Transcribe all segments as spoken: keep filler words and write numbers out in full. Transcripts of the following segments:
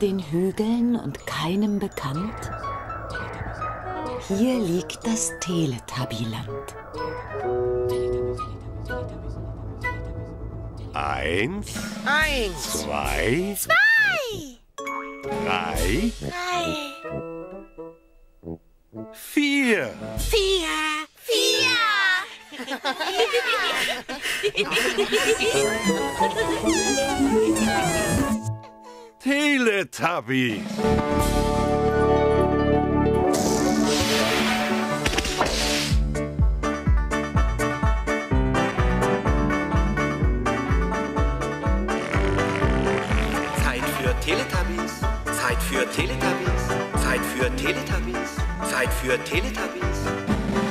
hinter den Hügeln und keinem bekannt? Hier liegt das Teletubbyland. Eins, Eins. Zwei, zwei. Drei, drei. Vier, vier, vier. Teletubby. Zeit für Teletubbies, Zeit für Teletubbies, Zeit für Teletubbies.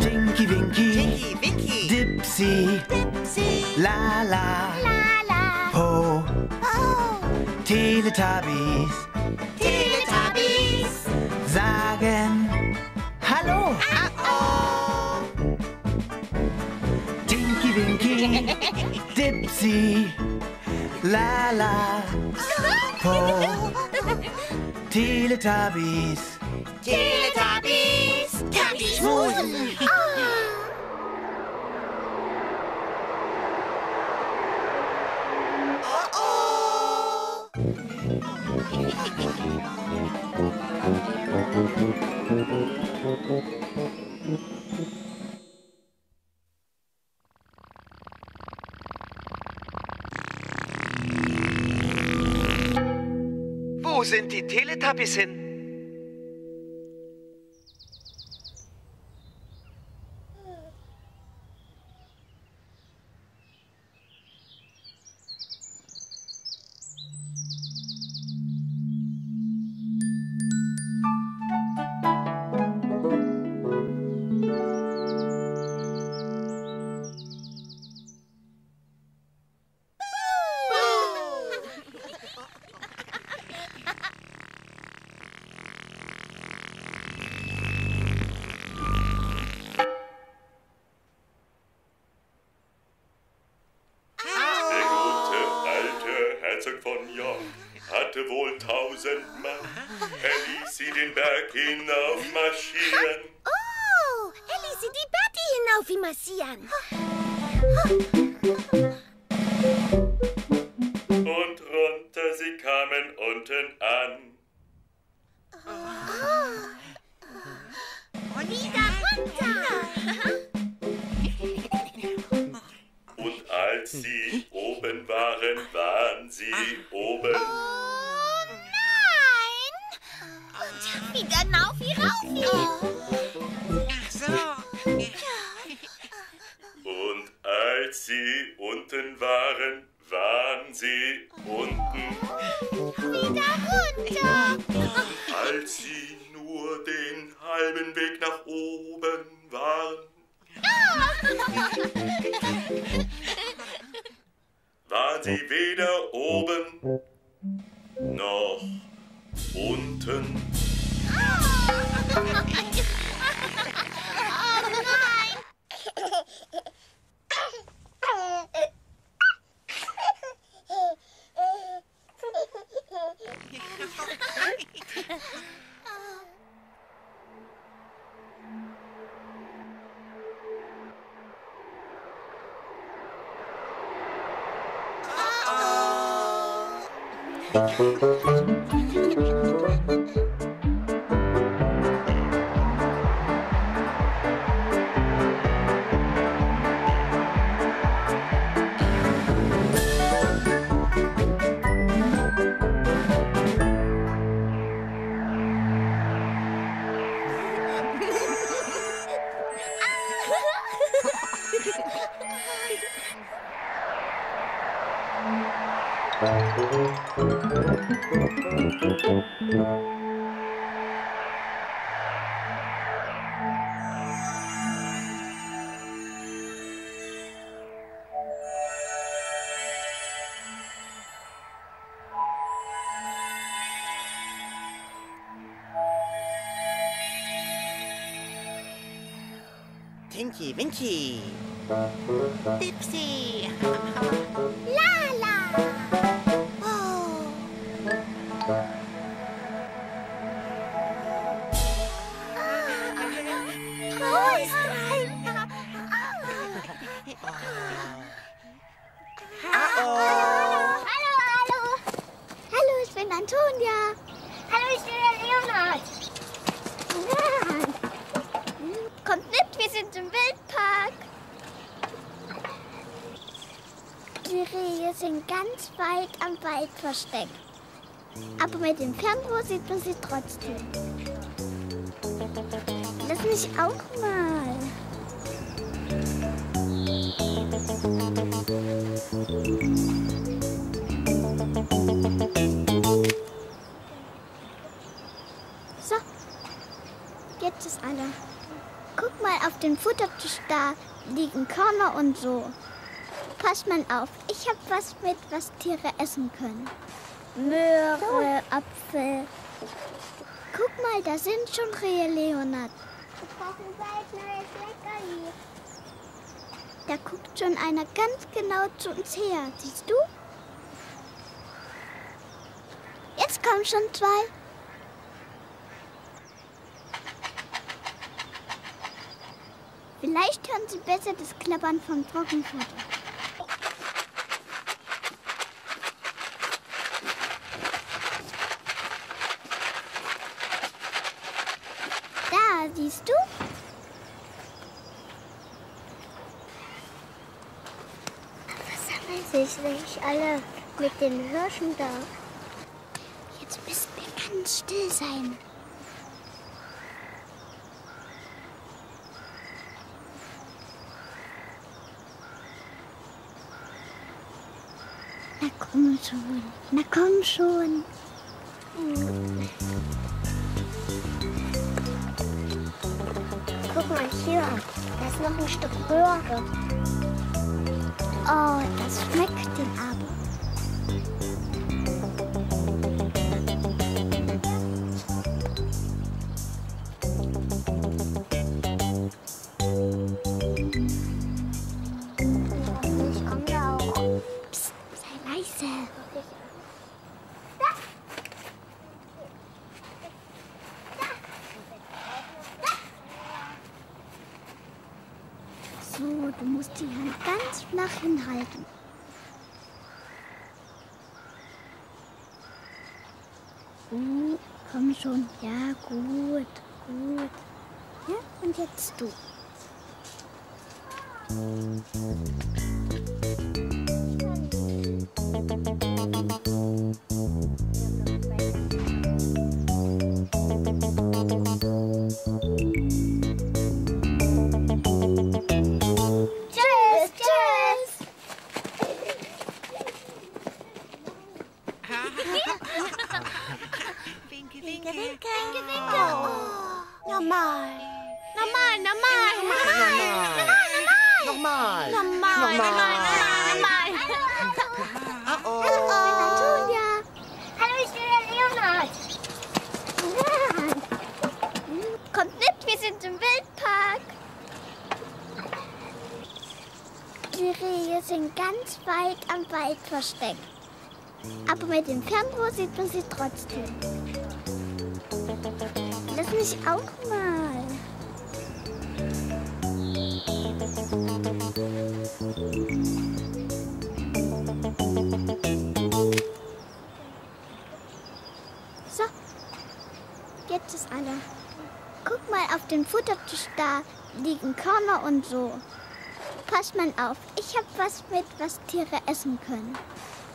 Tinky Winky, Tinky Winky, Dipsy, Dipsy, Laa-Laa, Laa-Laa, Po, Po, Teletubbies, Teletubbies, sagen Hallo, Ah-oh. Tinky Winky, Dipsy, Laa-Laa, Po, Teletubbies. Teletubbies. Tubbies Musen. Oh. Oh, oh. Wo sind die Teletubbies hin? Hatte wohl tausend Mann, er ließ sie den Berg hinauf marschieren. Oh, er ließ sie die Berge hinauf marschieren. Und runter, sie kamen unten an. Oh. Und wieder runter. Und als sie oben waren, waren sie oben. Oh. Wieder Naufi Raufi. Oh. Ach so. Und als sie unten waren, waren sie unten. Wieder runter. Als sie nur den halben Weg nach oben waren, oh. waren sie weder oben noch unten. Oh nein! Uh-oh. Tinky Winky, Dipsy, Laa-Laa, Po. Brautkriege sind ganz weit am Wald versteckt. Aber mit dem Fernrohr sieht man sie trotzdem. Lass mich auch mal. So, jetzt ist alle. Guck mal auf den Futtertisch, da liegen Körner und so. Pass mal auf, ich hab was mit, was Tiere essen können. Möhre, Apfel. Guck mal, da sind schon Rehe, Leonard. Ich brauche bald neues Leckerli. Da guckt schon einer ganz genau zu uns her. Siehst du? Jetzt kommen schon zwei. Vielleicht hören Sie besser das Klappern vom Trockenfutter. Siehst du? Aber sammeln sich nicht alle mit den Hirschen da? Jetzt müssen wir ganz still sein. Na komm schon, na komm schon. Mhm. Guck mal hier, da ist noch ein Stück Röhre. Oh, das schmeckt den aber. Ich komme da auch. Psst, sei leise. Du musst die Hand ganz flach hinhalten. Uh, komm schon. Ja, gut, gut. Ja, und jetzt du. Versteckt. Aber mit dem Fernrohr sieht man sie trotzdem. Lass mich auch mal. So, jetzt ist alle. Guck mal auf den Futtertisch, da liegen Körner und so. Pass mal auf, ich hab was mit, was Tiere essen können.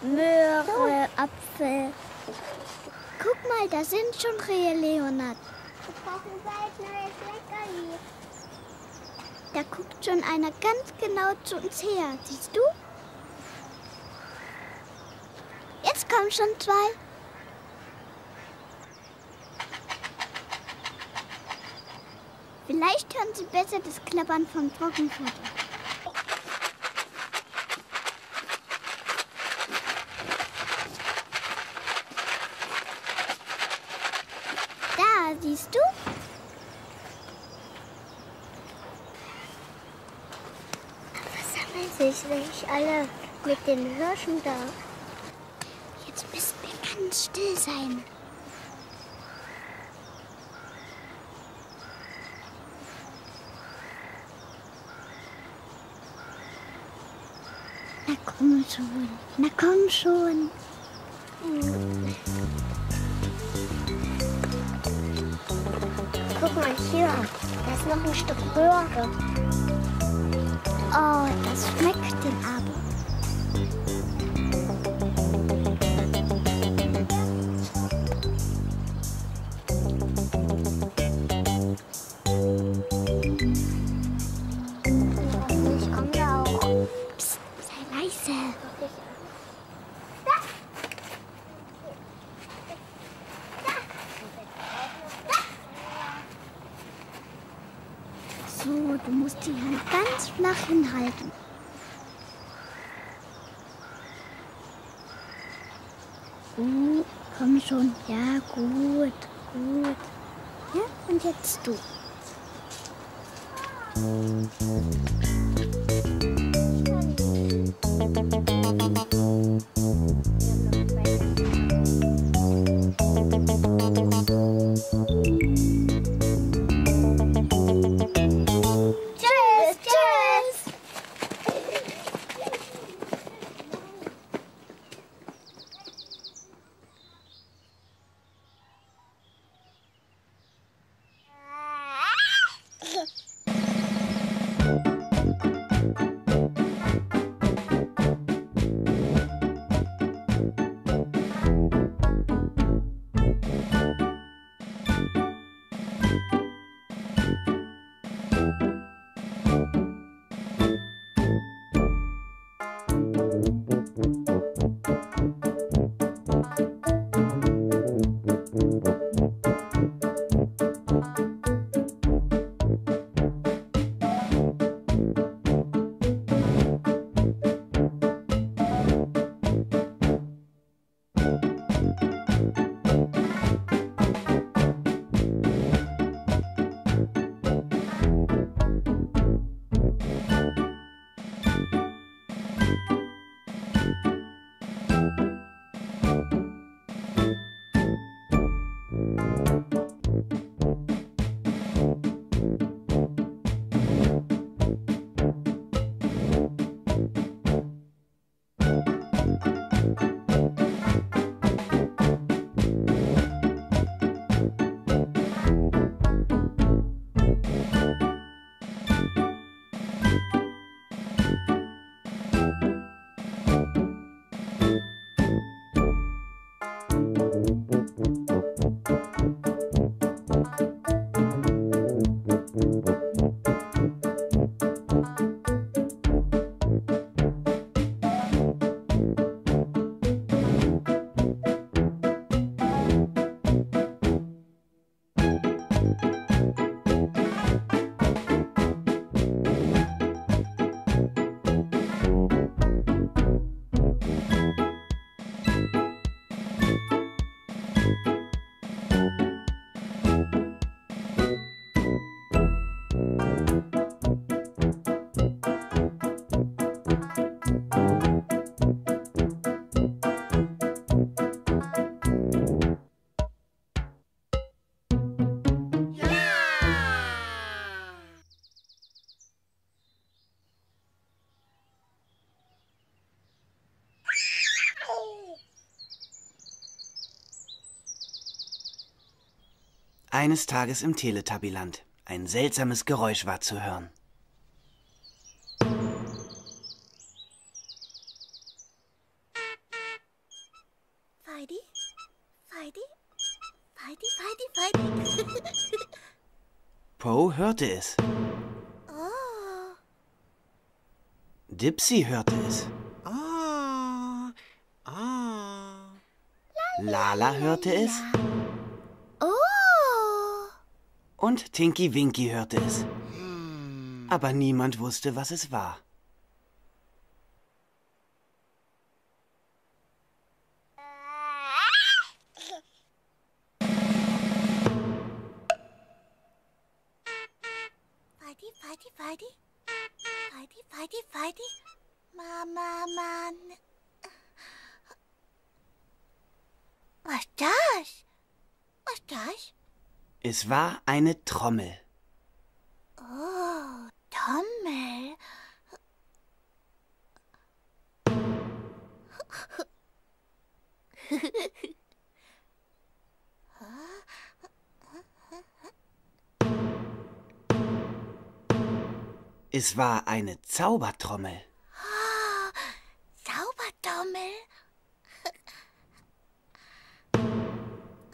Möhre, Apfel. Guck mal, da sind schon Rehe, Leonard. Wir brauchen bald neues Leckerli. Da guckt schon einer ganz genau zu uns her. Siehst du? Jetzt kommen schon zwei. Vielleicht hören Sie besser das Klappern vom Trockenfutter. Siehst du? Aber sammeln sich nicht alle mit den Hirschen da? Jetzt müssen wir ganz still sein. Na komm schon, na komm schon. Mhm. Guck mal hier, da ist noch ein Stück Röhre. Oh, das schmeckt den aber. myself. So, du musst die Hand ganz flach hinhalten. Gut, komm schon. Ja, gut, gut. Ja, und jetzt du. Eines Tages im Teletubbyland. Ein seltsames Geräusch war zu hören. Fidi? Fidi? Fidi, Fidi, Fidi. Po hörte es. Oh. Dipsy hörte es. Oh. Oh. Laa-Laa hörte es. Und Tinky Winky hörte es. Aber niemand wusste, was es war. Fidi, Fidi, Fidi. Fidi, Fidi, Fidi. Mama, Mann. Was ist das? Was ist das? Es war eine Trommel. Oh, Trommel. Es war eine Zaubertrommel. Oh, Zaubertrommel.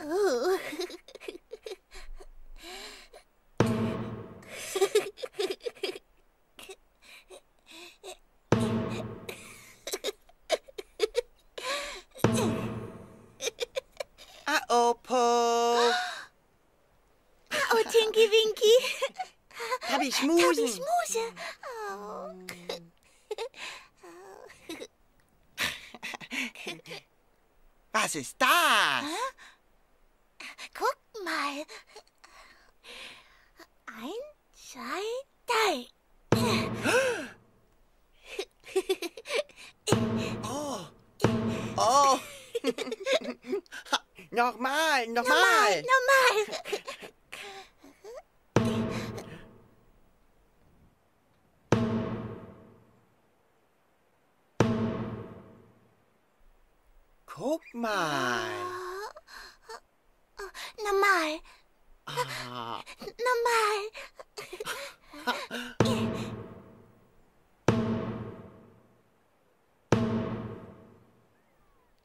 Oh. Was ist das? Guck mal. Ein, zwei, drei. Oh. Oh. Nochmal, nochmal. Nochmal, nochmal. Guck mal. Normal. Ah. Normal.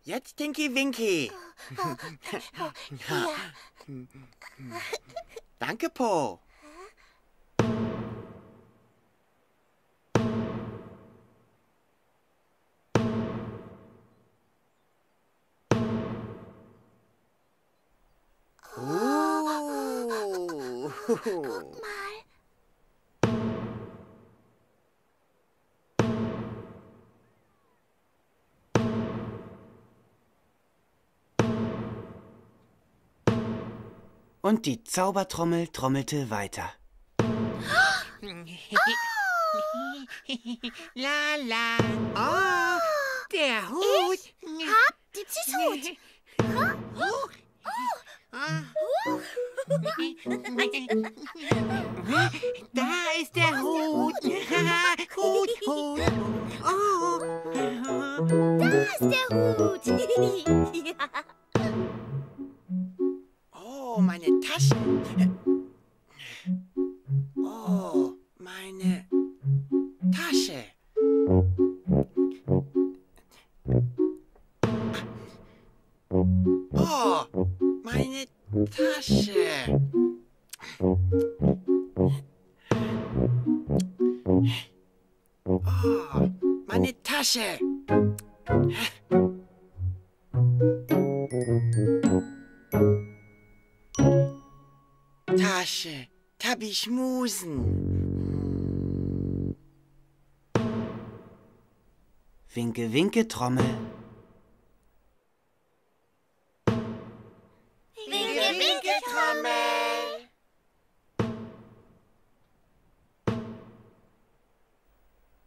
Jetzt Tinky Winky. Oh, oh, ja. Danke, Po. Guck mal. Und die Zaubertrommel trommelte weiter. Oh! Laa-Laa. Oh, der Hut. Ich hab Dipsys Hut. Oh. Oh. Da ist der Hut. Hut, Hut. Oh. Da ist der Hut. Ja. Oh, meine Taschen. Oh, meine Tasche. Oh, meine Tasche. Oh, meine Tasche. Tasche, Tabby schmusen. Winke, winke, Trommel.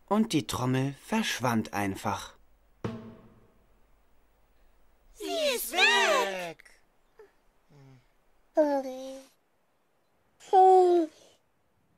Und die Trommel verschwand einfach. Sie ist weg! Thank you.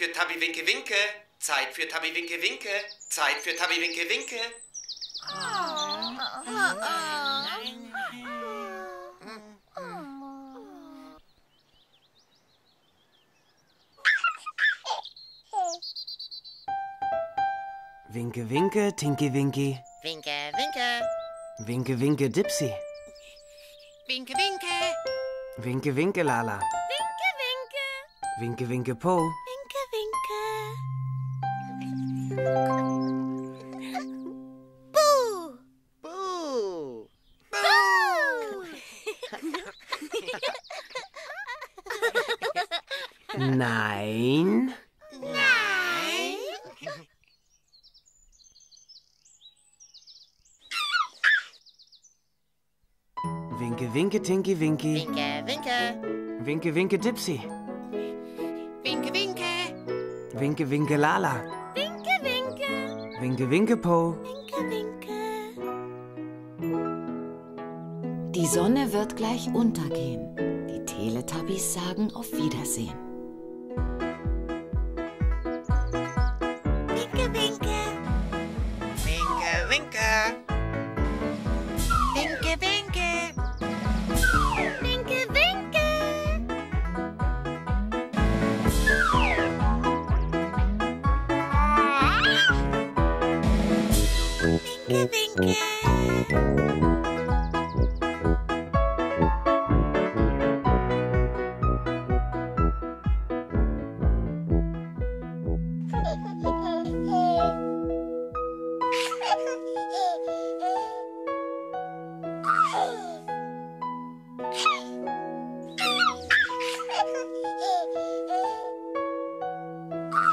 für Tabby Winke Winke. Zeit für Tabby Winke Winke. Zeit für Tabby Winke Winke. Winke Winke, Tinky Winky. Winke Winke. Winke Winke, Dipsy. Winke Winke. Winke Winke, Laa-Laa. Winke Winke. Winke Winke, Po. Winke Winke. Boo! Boo! Boo! Nein. Nein. Winke Winke, Tinky Winky. Winke Winke. Winke Winke, Dipsy. Winke Winke. Winke Winke, Laa-Laa. Winke, winke, Po. Winke, winke. Die Sonne wird gleich untergehen. Die Teletubbies sagen auf Wiedersehen. Winke, winke. Winke, winke. Winke, winke. Winke, winke. Winke,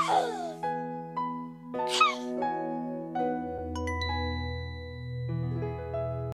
winke.